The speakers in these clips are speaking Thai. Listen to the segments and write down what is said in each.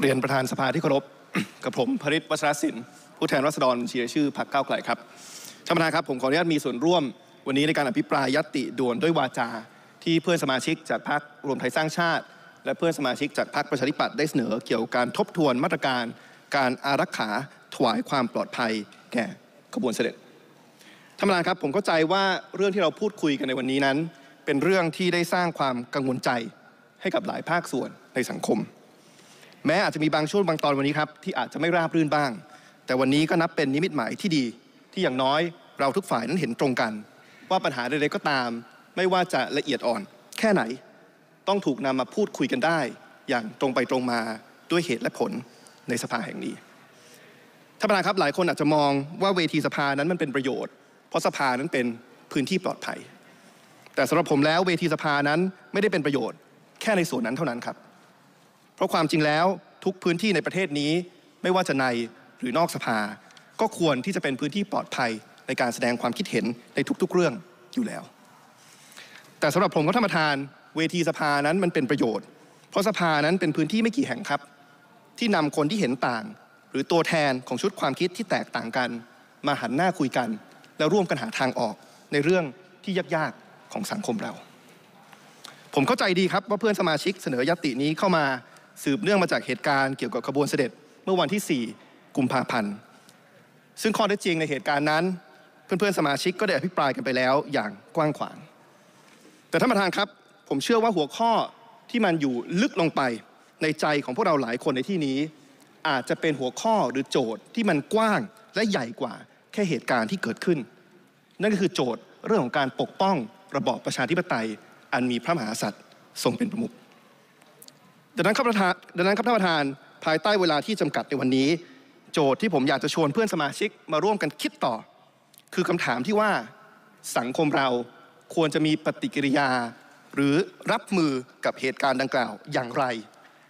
เรียนประธานสภาที่เคารพกับผมพฤทธิ์ วัชรศิลป์ผู้แทนราษฎรบัญชีรายชื่อพรรคก้าวไกลครับท่านประธานครับผมขออนุญาตมีส่วนร่วมวันนี้ในการอภิปรายญัตติด่วนด้วยวาจาที่เพื่อนสมาชิกจากพรรครวมไทยสร้างชาติและเพื่อนสมาชิกจากพรรคประชาธิปัตย์ได้เสนอเกี่ยวกับการทบทวนมาตรการการอารักขาถวายความปลอดภัยแก่ขบวนเสด็จท่านประธานครับผมเข้าใจว่าเรื่องที่เราพูดคุยกันในวันนี้นั้นเป็นเรื่องที่ได้สร้างความกังวลใจให้กับหลายภาคส่วนในสังคมแม้อาจจะมีบางช่วงบางตอนวันนี้ครับที่อาจจะไม่ราบรื่นบ้างแต่วันนี้ก็นับเป็นนิมิตหมายที่ดีที่อย่างน้อยเราทุกฝ่ายนั้นเห็นตรงกันว่าปัญหาใดๆก็ตามไม่ว่าจะละเอียดอ่อนแค่ไหนต้องถูกนำมาพูดคุยกันได้อย่างตรงไปตรงมาด้วยเหตุและผลในสภาแห่งนี้ท่านประธานครับหลายคนอาจจะมองว่าเวทีสภานั้นมันเป็นประโยชน์เพราะสภานั้นเป็นพื้นที่ปลอดภัยแต่สำหรับผมแล้วเวทีสภานั้นไม่ได้เป็นประโยชน์แค่ในส่วนนั้นเท่านั้นครับเพราะความจริงแล้วทุกพื้นที่ในประเทศนี้ไม่ว่าจะในหรือนอกสภาก็ควรที่จะเป็นพื้นที่ปลอดภัยในการแสดงความคิดเห็นในทุกๆเรื่องอยู่แล้วแต่สำหรับผมก็ท่านประธานเวทีสภานั้นมันเป็นประโยชน์เพราะสภานั้นเป็นพื้นที่ไม่กี่แห่งครับที่นำคนที่เห็นต่างหรือตัวแทนของชุดความคิดที่แตกต่างกันมาหันหน้าคุยกันแล้วร่วมกันหาทางออกในเรื่องที่ยากๆของสังคมเราผมเข้าใจดีครับว่าเพื่อนสมาชิกเสนอญัตตินี้เข้ามาสืบเนื่องมาจากเหตุการณ์เกี่ยวกับขบวนเสด็จเมื่อวันที่4 กุมภาพันธ์ซึ่งข้อเท็จจริงในเหตุการณ์นั้นเพื่อนๆสมาชิกก็ได้อภิปรายกันไปแล้วอย่างกว้างขวางแต่ท่านประธานครับผมเชื่อว่าหัวข้อที่มันอยู่ลึกลงไปในใจของพวกเราหลายคนในที่นี้อาจจะเป็นหัวข้อหรือโจทย์ที่มันกว้างและใหญ่กว่าแค่เหตุการณ์ที่เกิดขึ้นนั่นก็คือโจทย์เรื่องของการปกป้องระบอบประชาธิปไตยอันมีพระมหากษัตริย์ทรงเป็นประมุขดังนั้นครับท่านประธานภายใต้เวลาที่จำกัดในวันนี้โจทย์ที่ผมอยากจะชวนเพื่อนสมาชิกมาร่วมกันคิดต่อคือคำถามที่ว่าสังคมเราควรจะมีปฏิกิริยาหรือรับมือกับเหตุการณ์ดังกล่าวอย่างไร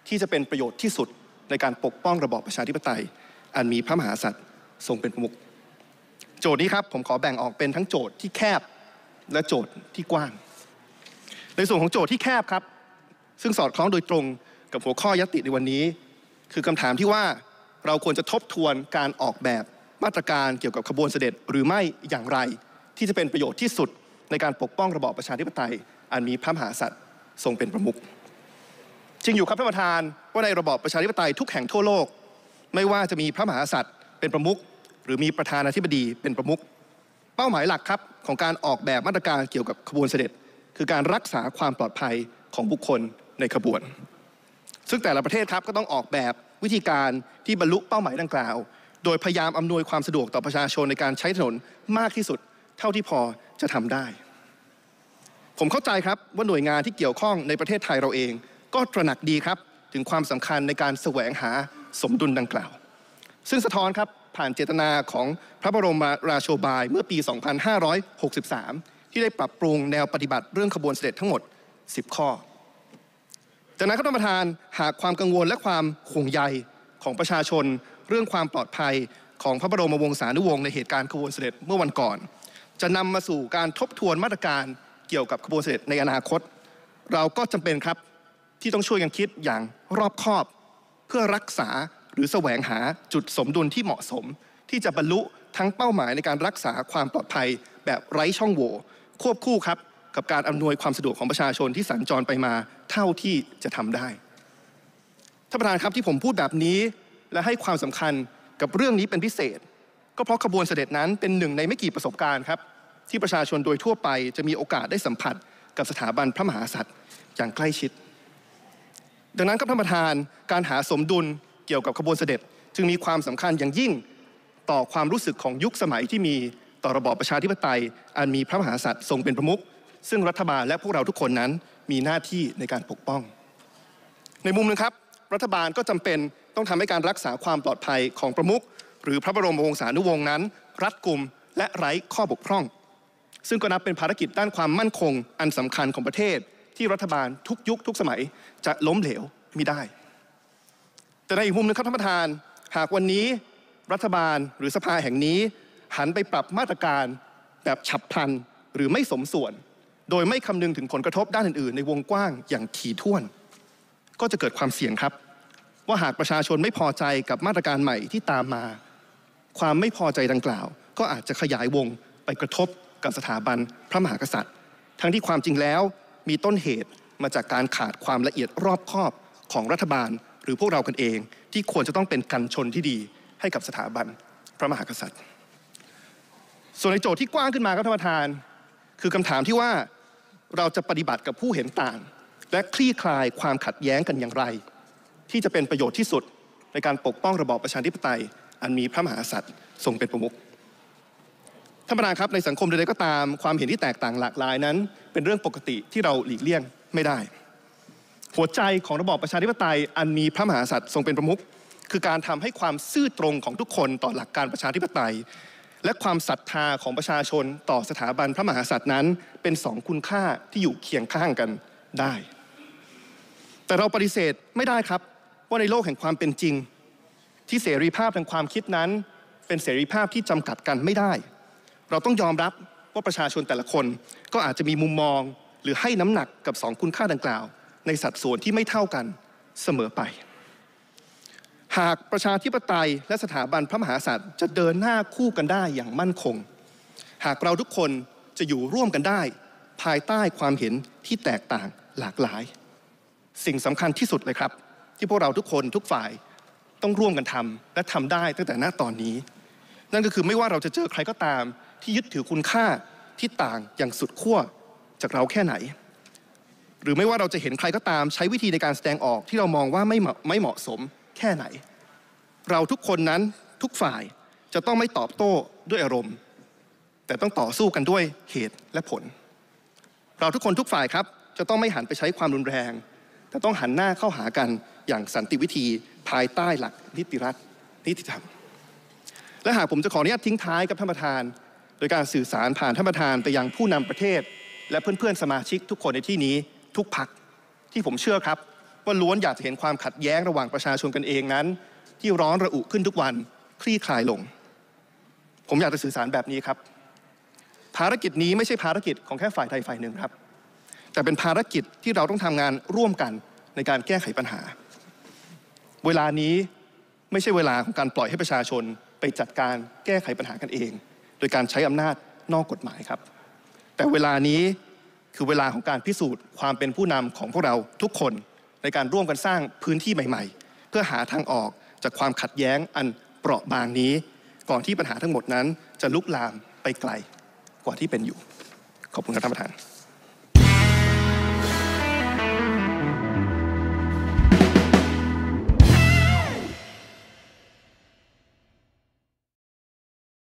ที่จะเป็นประโยชน์ที่สุดในการปกป้องระบอบประชาธิปไตยอันมีพระมหากษัตริย์ทรงเป็นประมุขโจทย์นี้ครับผมขอแบ่งออกเป็นทั้งโจทย์ที่แคบและโจทย์ที่กว้างในส่วนของโจทย์ที่แคบครับซึ่งสอดคล้องโดยตรงกับหัวข้อญัตติในวันนี้คือคำถามที่ว่าเราควรจะทบทวนการออกแบบมาตรการเกี่ยวกับขบวนเสด็จหรือไม่อย่างไรที่จะเป็นประโยชน์ที่สุดในการปกป้องระบอบประชาธิปไตยอันมีพระมหากษัตริย์ทรงเป็นประมุขจริงอยู่ครับท่านประธานว่าในระบอบประชาธิปไตยทุกแห่งทั่วโลกไม่ว่าจะมีพระมหากษัตริย์เป็นประมุขหรือมีประธานาธิบดีเป็นประมุขเป้าหมายหลักครับของการออกแบบมาตรการเกี่ยวกับขบวนเสด็จคือการรักษาความปลอดภัยของบุคคลในขบวนซึ่งแต่ละประเทศครับก็ต้องออกแบบวิธีการที่บรรลุเป้าหมายดังกล่าวโดยพยายามอำนวยความสะดวกต่อประชาชนในการใช้ถนนมากที่สุดเท่าที่พอจะทำได้ผมเข้าใจครับว่าหน่วยงานที่เกี่ยวข้องในประเทศไทยเราเองก็ตระหนักดีครับถึงความสำคัญในการแสวงหาสมดุลดังกล่าวซึ่งสะท้อนครับผ่านเจตนาของพระบรมราโชบายเมื่อปี 2563 ที่ได้ปรับปรุงแนวปฏิบัติเรื่องขบวนเสด็จทั้งหมด 10 ข้อจากนั้นครับท่านประธานหากความกังวลและความห่วงใยของประชาชนเรื่องความปลอดภัยของพระบรมวงศานุวงศ์ในเหตุการณ์ขบวนเสด็จเมื่อวันก่อนจะนำมาสู่การทบทวนมาตรการเกี่ยวกับขบวนเสด็จในอนาคตเราก็จำเป็นครับที่ต้องช่วยกันคิดอย่างรอบคอบเพื่อรักษาหรือแสวงหาจุดสมดุลที่เหมาะสมที่จะบรรลุทั้งเป้าหมายในการรักษาความปลอดภัยแบบไร้ช่องโหว่ควบคู่ครับกับการอำนวยความสะดวกของประชาชนที่สัญจรไปมาเท่าที่จะทำได้ท่านประธานครับที่ผมพูดแบบนี้และให้ความสำคัญกับเรื่องนี้เป็นพิเศษก็เพราะขบวนเสด็จนั้นเป็นหนึ่งในไม่กี่ประสบการณ์ครับที่ประชาชนโดยทั่วไปจะมีโอกาสได้สัมผัสกับสถาบันพระมหากษัตริย์อย่างใกล้ชิดดังนั้นครับท่านประธานการหาสมดุลเกี่ยวกับขบวนเสด็จจึงมีความสำคัญอย่างยิ่งต่อความรู้สึกของยุคสมัยที่มีต่อระบอบประชาธิปไตยอันมีพระมหากษัตริย์ทรงเป็นประมุขซึ่งรัฐบาลและพวกเราทุกคนนั้นมีหน้าที่ในการปกป้องในมุมนึงครับรัฐบาลก็จำเป็นต้องทำให้การรักษาความปลอดภัยของประมุขหรือพระบรมวงศานุวงศ์นั้นรัดกุมและไร้ข้อบกพร่องซึ่งก็นับเป็นภารกิจด้านความมั่นคงอันสำคัญของประเทศที่รัฐบาลทุกยุคทุกสมัยจะล้มเหลวมิได้แต่ในอีกมุมนึงครับท่านประธานหากวันนี้รัฐบาลหรือสภาแห่งนี้หันไปปรับมาตรการแบบฉับพลันหรือไม่สมส่วนโดยไม่คำนึงถึงผลกระทบด้านอื่นๆในวงกว้างอย่างถี่ถ้วนก็จะเกิดความเสี่ยงครับ ว่าหากประชาชนไม่พอใจกับมาตรการใหม่ที่ตามมาความไม่พอใจดังกล่าวก็อาจจะขยายวงไปกระทบกับสถาบันพระมหากษัตริย์ทั้งที่ความจริงแล้วมีต้นเหตุมาจากการขาดความละเอียดรอบคอบของรัฐบาลหรือพวกเรากันเองที่ควรจะต้องเป็นกันชนที่ดีให้กับสถาบันพระมหากษัตริย์ส่วนในโจทย์ที่กว้างขึ้นมาครับท่านประธานคือคำถามที่ว่าเราจะปฏิบัติกับผู้เห็นต่างและคลี่คลายความขัดแย้งกันอย่างไรที่จะเป็นประโยชน์ที่สุดในการปกป้องระบอบประชาธิปไตยอันมีพระมหากษัตริย์ทรงเป็นประมุขท่านประธานครับในสังคมใดๆก็ตามความเห็นที่แตกต่างหลากหลายนั้นเป็นเรื่องปกติที่เราหลีกเลี่ยงไม่ได้หัวใจของระบอบประชาธิปไตยอันมีพระมหากษัตริย์ทรงเป็นประมุขคือการทำให้ความซื่อตรงของทุกคนต่อหลักการประชาธิปไตยและความศรัทธาของประชาชนต่อสถาบันพระมหากษัตริย์นั้นเป็นสองคุณค่าที่อยู่เคียงข้างกันได้แต่เราปฏิเสธไม่ได้ครับว่าในโลกแห่งความเป็นจริงที่เสรีภาพทางความคิดนั้นเป็นเสรีภาพที่จำกัดกันไม่ได้เราต้องยอมรับว่าประชาชนแต่ละคนก็อาจจะมีมุมมองหรือให้น้ำหนักกับสองคุณค่าดังกล่าวในสัดส่วนที่ไม่เท่ากันเสมอไปหากประชาธิปไตยและสถาบันพระมหากษัตริย์จะเดินหน้าคู่กันได้อย่างมั่นคงหากเราทุกคนจะอยู่ร่วมกันได้ภายใต้ความเห็นที่แตกต่างหลากหลายสิ่งสำคัญที่สุดเลยครับที่พวกเราทุกคนทุกฝ่ายต้องร่วมกันทำและทำได้ตั้งแต่ณตอนนี้นั่นก็คือไม่ว่าเราจะเจอใครก็ตามที่ยึดถือคุณค่าที่ต่างอย่างสุดขั้วจากเราแค่ไหนหรือไม่ว่าเราจะเห็นใครก็ตามใช้วิธีในการแสดงออกที่เรามองว่าไม่เหมาะสมแค่ไหนเราทุกคนนั้นทุกฝ่ายจะต้องไม่ตอบโต้ด้วยอารมณ์แต่ต้องต่อสู้กันด้วยเหตุและผลเราทุกคนทุกฝ่ายครับจะต้องไม่หันไปใช้ความรุนแรงแต่ต้องหันหน้าเข้าหากันอย่างสันติวิธีภายใต้หลักนิติรัฐนิติธรรมและหากผมจะขออนุญาตทิ้งท้ายกับท่านประธานโดยการสื่อสารผ่านท่านประธานไปยังผู้นำประเทศและเพื่อนๆสมาชิกทุกคนในที่นี้ทุกพรรคที่ผมเชื่อครับว่าล้วนอยากจะเห็นความขัดแย้งระหว่างประชาชนกันเองนั้นที่ร้อนระอุขึ้นทุกวันคลี่คลายลงผมอยากจะสื่อสารแบบนี้ครับภารกิจนี้ไม่ใช่ภารกิจของแค่ฝ่ายใดฝ่ายหนึ่งครับแต่เป็นภารกิจที่เราต้องทำงานร่วมกันในการแก้ไขปัญหาเวลานี้ไม่ใช่เวลาของการปล่อยให้ประชาชนไปจัดการแก้ไขปัญหากันเองโดยการใช้อำนาจนอกกฎหมายครับแต่เวลานี้คือเวลาของการพิสูจน์ความเป็นผู้นำของพวกเราทุกคนในการร่วมกันสร้างพื้นที่ใหม่ๆเพื่อหาทางออกจากความขัดแย้งอันเปราะบางนี้ก่อนที่ปัญหาทั้งหมดนั้นจะลุกลามไปไกลกว่าที่เป็นอยู่ขอบคุณครับท่านประธาน